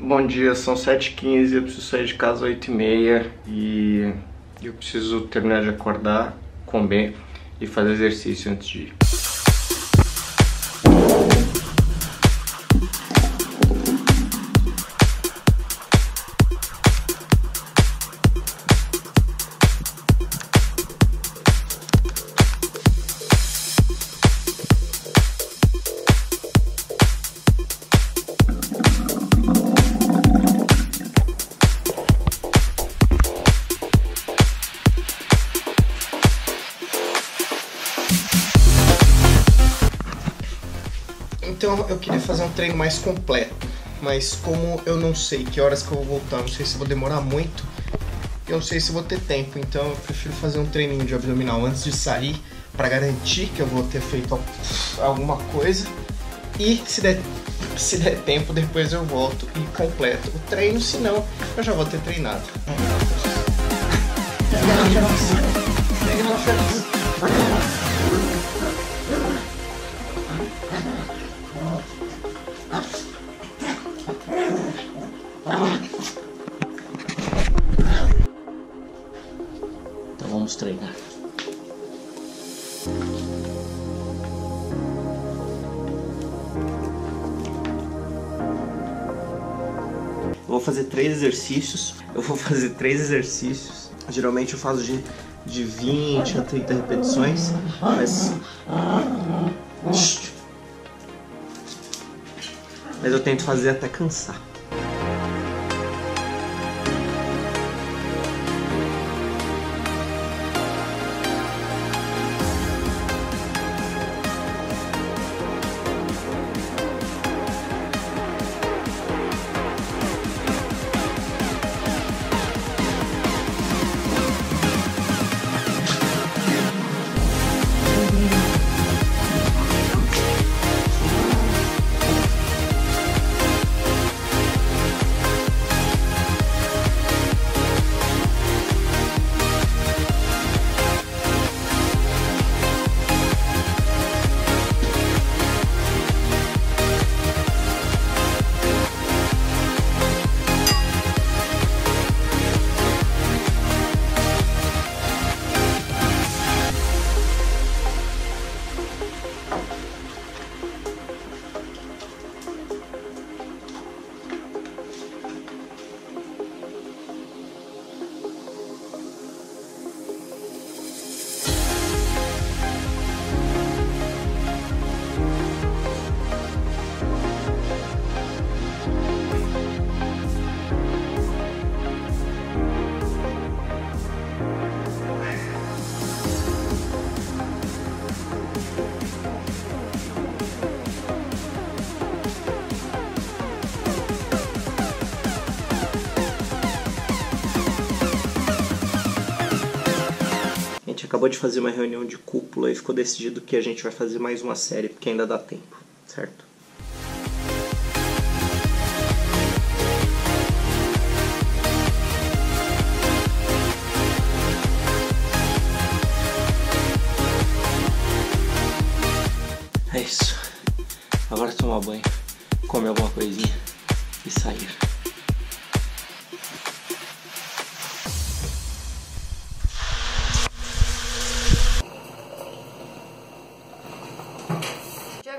Bom dia, são 7h15, eu preciso sair de casa às 8h30 e eu preciso terminar de acordar, comer e fazer exercício antes de ir. Então eu queria fazer um treino mais completo, mas como eu não sei que horas que eu vou voltar, não sei se eu vou demorar muito, eu não sei se eu vou ter tempo, então eu prefiro fazer um treininho de abdominal antes de sair, para garantir que eu vou ter feito alguma coisa, e se der tempo depois eu volto e completo o treino, senão eu já vou ter treinado. Então vamos treinar. Eu vou fazer 3 exercícios. Geralmente eu faço de 20 a 30 repetições, mas eu tento fazer até cansar. Acabou de fazer uma reunião de cúpula e ficou decidido que a gente vai fazer mais uma série, porque ainda dá tempo, certo? É isso. Agora é tomar banho, comer alguma coisinha e sair.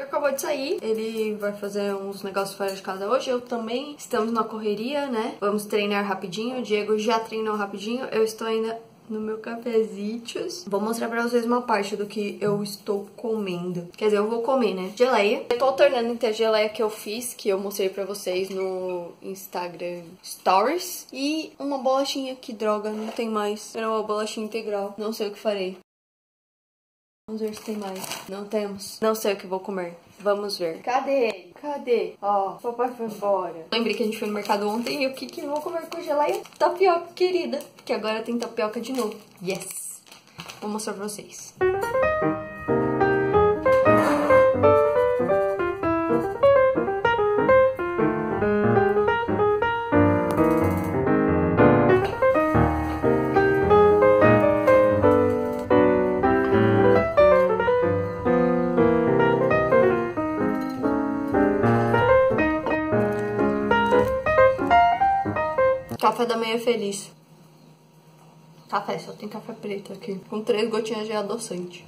Acabou de sair, ele vai fazer uns negócios fora de casa hoje, eu também, estamos na correria, né? Vamos treinar rapidinho, o Diego já treinou rapidinho, eu estou ainda no meu cafezitos. Vou mostrar pra vocês uma parte do que eu estou comendo, quer dizer, eu vou comer, né? Geleia, eu tô alternando entre a geleia que eu fiz, que eu mostrei pra vocês no Instagram Stories, e uma bolachinha, que droga, não tem mais, era uma bolachinha integral, não sei o que farei. Vamos ver se tem mais. Não temos. Não sei o que vou comer. Vamos ver. Cadê ele? Cadê? Ó, o papai foi embora. Lembrei que a gente foi no mercado ontem e o que eu vou comer com geleia? Tapioca, querida. Porque agora tem tapioca de novo. Yes! Vou mostrar pra vocês. Café da manhã feliz. Café, só tem café preto aqui. Com 3 gotinhas de adoçante.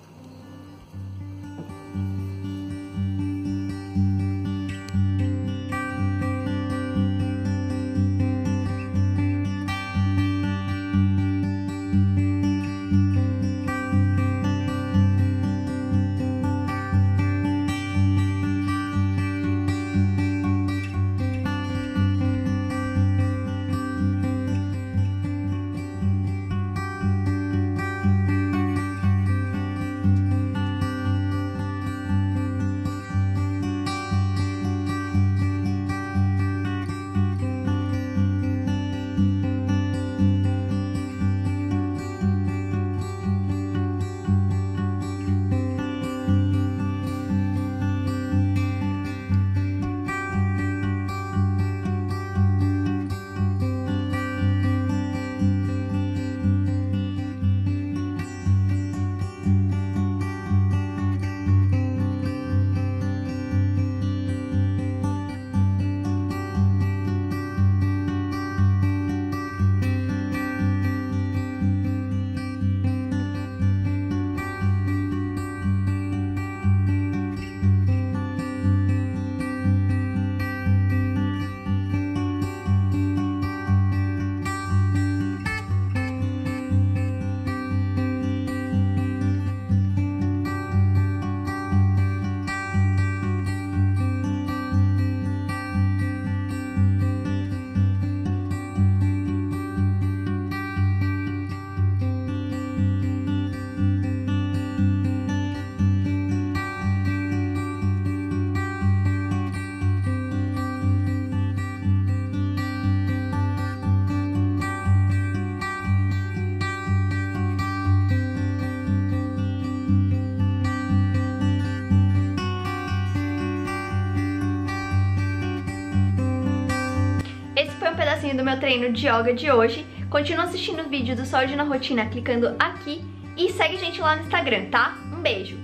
Do meu treino de yoga de hoje. Continua assistindo o vídeo do Saúde na Rotina clicando aqui e segue a gente lá no Instagram, tá? Um beijo!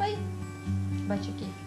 Oi! Bate aqui.